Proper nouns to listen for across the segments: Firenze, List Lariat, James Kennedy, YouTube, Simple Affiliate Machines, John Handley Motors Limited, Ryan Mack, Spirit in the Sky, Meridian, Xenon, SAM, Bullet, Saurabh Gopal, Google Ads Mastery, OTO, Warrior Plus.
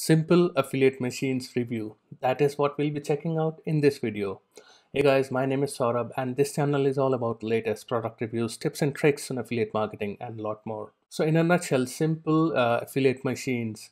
Simple Affiliate Machines review. That is what we'll be checking out in this video. Hey guys, my name is Saurabh and this channel is all about latest product reviews, tips and tricks on affiliate marketing and a lot more. So in a nutshell, Simple Affiliate Machines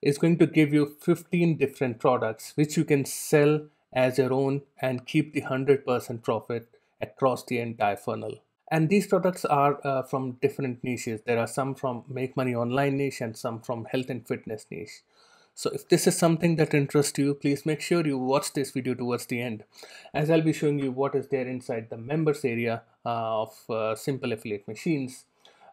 is going to give you 15 different products which you can sell as your own and keep the 100% profit across the entire funnel. And these products are from different niches. There are some from Make Money Online niche and some from Health and Fitness niche. So if this is something that interests you, please make sure you watch this video towards the end, as I'll be showing you what is there inside the members area of Simple Affiliate Machines.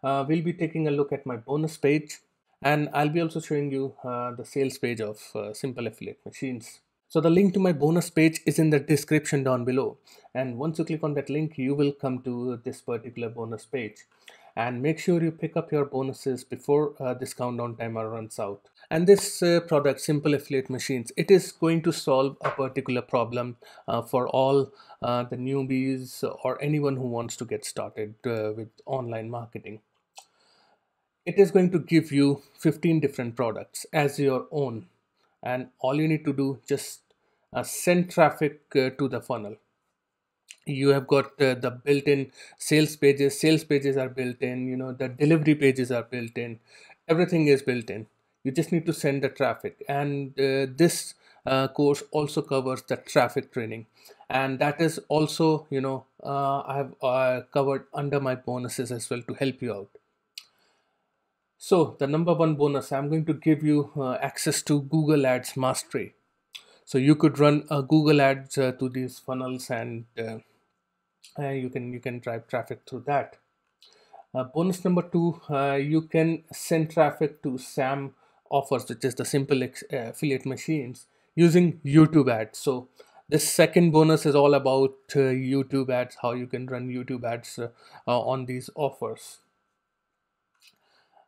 We'll be taking a look at my bonus page, and I'll be also showing you the sales page of Simple Affiliate Machines. So the link to my bonus page is in the description down below, and once you click on that link you will come to this particular bonus page. And make sure you pick up your bonuses before this countdown timer runs out. And this product, Simple Affiliate Machines, it is going to solve a particular problem for all the newbies or anyone who wants to get started with online marketing. It is going to give you 15 different products as your own. And all you need to do, just send traffic to the funnel. You have got the built-in sales pages are built in, the delivery pages are built in, everything is built in. You just need to send the traffic. And this course also covers the traffic training, and that is also I have covered under my bonuses as well to help you out. So the number one bonus, I'm going to give you access to Google Ads Mastery. So you could run a Google Ads to these funnels, and you can drive traffic through that. Bonus number two, you can send traffic to SAM offers, which is the Simple Affiliate Machines, using YouTube ads. So this second bonus is all about YouTube ads, how you can run YouTube ads on these offers.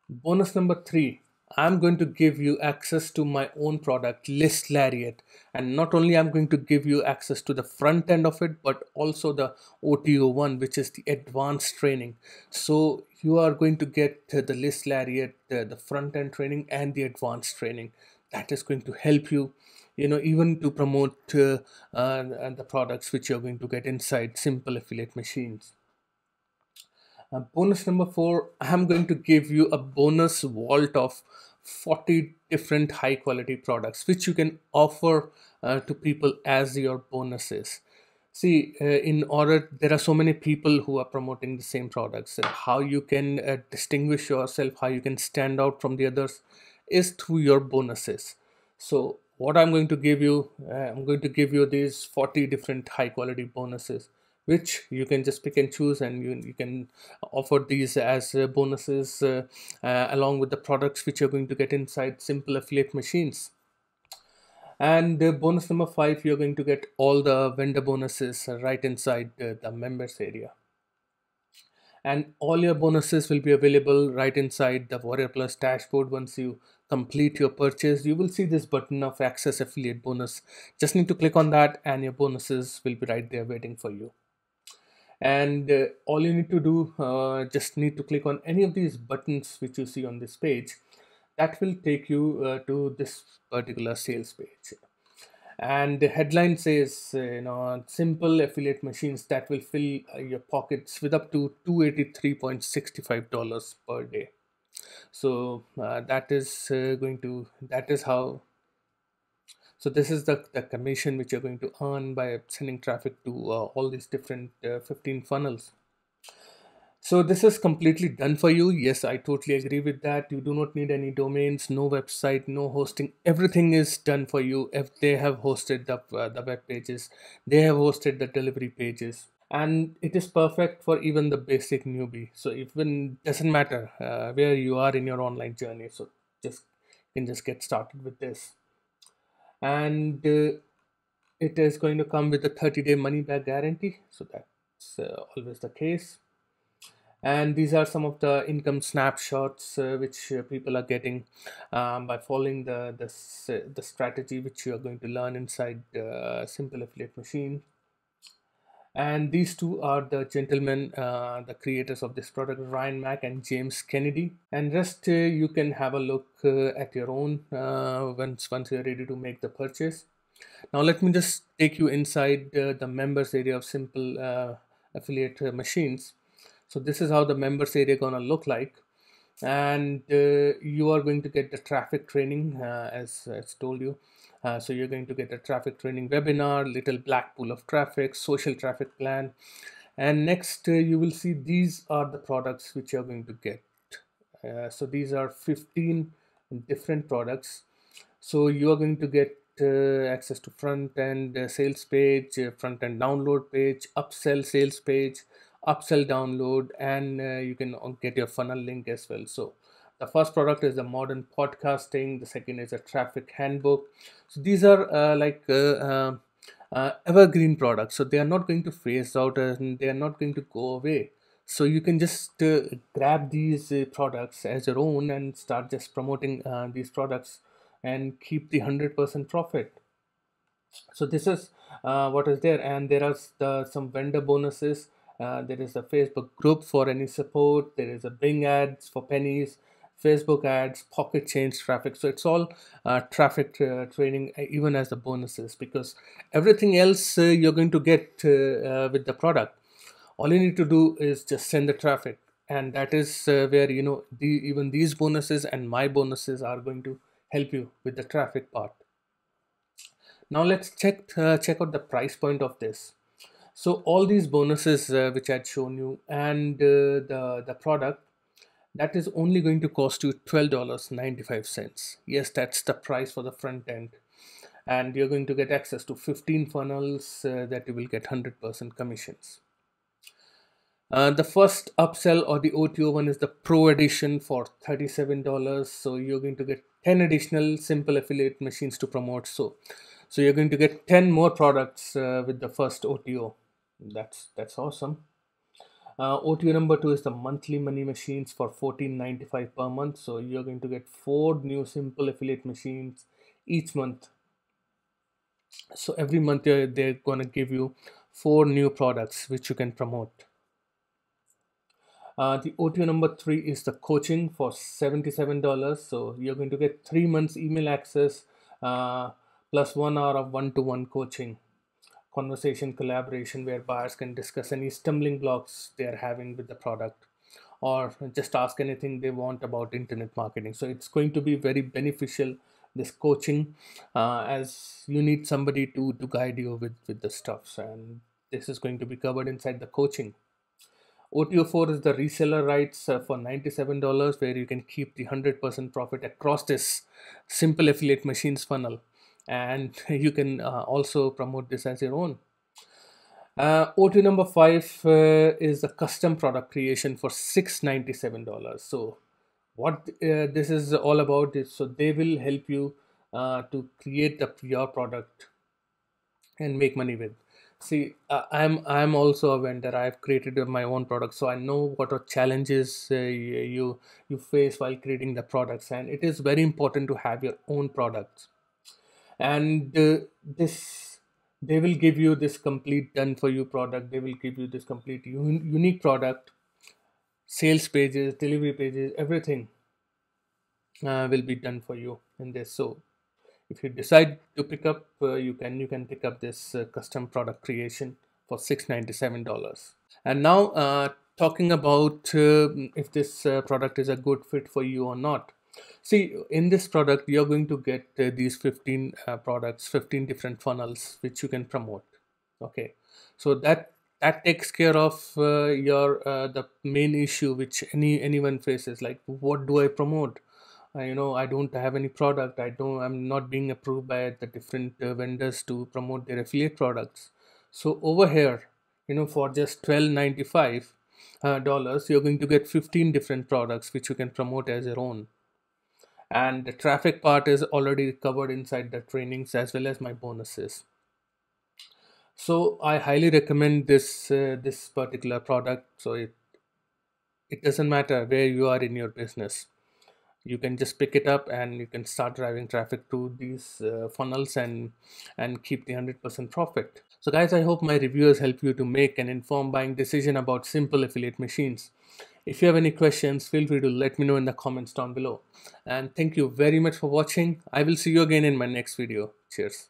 Bonus number three, I'm going to give you access to my own product, List Lariat. And not only I'm going to give you access to the front end of it, but also the OTO1, which is the advanced training. So you are going to get the List Lariat, the front end training and the advanced training. That is going to help you, even to promote the products which you're going to get inside Simple Affiliate Machines. Bonus number four, I'm going to give you a bonus vault of 40 different high quality products which you can offer to people as your bonuses. See, there are so many people who are promoting the same products. How you can distinguish yourself, how you can stand out from the others is through your bonuses. So what I'm going to give you, I'm going to give you these 40 different high quality bonuses, which you can just pick and choose, and you can offer these as bonuses along with the products which you're going to get inside Simple Affiliate Machines. And bonus number five, you're going to get all the vendor bonuses right inside the members area. And all your bonuses will be available right inside the Warrior Plus dashboard. Once you complete your purchase, you will see this button of Access Affiliate Bonus. Just need to click on that and your bonuses will be right there waiting for you. And all you need to do, just need to click on any of these buttons which you see on this page. That will take you to this particular sales page, and the headline says, Simple Affiliate Machines that will fill your pockets with up to $283.65 per day. So so this is the commission which you're going to earn by sending traffic to all these different 15 funnels. So this is completely done for you. Yes, I totally agree with that. You do not need any domains, no website, no hosting. Everything is done for you. If they have hosted the web pages, they have hosted the delivery pages. And it is perfect for even the basic newbie. So even doesn't matter where you are in your online journey. So you can just get started with this. And it is going to come with a 30-day money-back guarantee. So that's always the case. And these are some of the income snapshots which people are getting by following the strategy which you are going to learn inside Simple Affiliate Machine. And these two are the gentlemen, the creators of this product, Ryan Mack and James Kennedy. And rest you can have a look at your own once you're ready to make the purchase. Now let me just take you inside the members area of Simple Affiliate Machines. So this is how the members area gonna look like. And you are going to get the traffic training as told you. So you're going to get a traffic training webinar, little black pool of traffic, social traffic plan. And next you will see these are the products which you're going to get. So these are 15 different products. So you are going to get access to front end sales page, front end download page, upsell sales page, upsell download, and you can get your funnel link as well. So the first product is the modern podcasting, the second is a traffic handbook. So these are evergreen products, so they are not going to phase out and they are not going to go away. So you can just grab these products as your own and start just promoting these products and keep the 100% profit. So this is what is there, and there are some vendor bonuses. There is a Facebook group for any support, there is a Bing ads for pennies, Facebook ads, pocket change traffic. So it's all traffic training, even as the bonuses, because everything else you're going to get with the product. All you need to do is just send the traffic, and that is where, you know, even these bonuses and my bonuses are going to help you with the traffic part. Now let's check out the price point of this. So all these bonuses which I had shown you and the product, that is only going to cost you $12.95. Yes, that's the price for the front end. And you're going to get access to 15 funnels that you will get 100% commissions. The first upsell or the OTO one is the Pro Edition for $37. So you're going to get 10 additional Simple Affiliate Machines to promote. So you're going to get 10 more products with the first OTO. That's awesome. OTO number 2 is the monthly money machines for $14.95 per month. So you're going to get 4 new Simple Affiliate Machines each month. So every month they're going to give you 4 new products which you can promote. The OTO number 3 is the coaching for $77. So you're going to get 3 months email access plus 1 hour of one-to-one coaching. Conversation collaboration where buyers can discuss any stumbling blocks they are having with the product or just ask anything they want about internet marketing. So it's going to be very beneficial, this coaching, as you need somebody to guide you with the stuffs, and this is going to be covered inside the coaching. OTO4 is the reseller rights for $97, where you can keep the 100% profit across this Simple Affiliate Machines funnel. And you can also promote this as your own. OTO number 5 is the custom product creation for $697. So what this is all about is, so they will help you to create your product and make money with. See, I'm also a vendor. I've created my own product, so I know what are challenges you face while creating the products, and it is very important to have your own products. And they will give you this complete done for you product. They will give you this complete unique product. Sales pages, delivery pages, everything will be done for you in this. So if you decide to pick up, you can pick up this custom product creation for $697. And now talking about if this product is a good fit for you or not. See, in this product you're going to get these 15 products, 15 different funnels which you can promote. Okay, so that takes care of the main issue which anyone faces, like what do I promote? You know, I don't have any product. I'm not being approved by the different vendors to promote their affiliate products. So over here, you know, for just $12.95 you're going to get 15 different products which you can promote as your own. And the traffic part is already covered inside the trainings as well as my bonuses. So I highly recommend this this particular product. So it doesn't matter where you are in your business, you can just pick it up and you can start driving traffic to these funnels and keep the 100% profit. So guys, I hope my reviews help you to make an informed buying decision about Simple Affiliate Machines. If you have any questions, feel free to let me know in the comments down below. And thank you very much for watching. I will see you again in my next video. Cheers.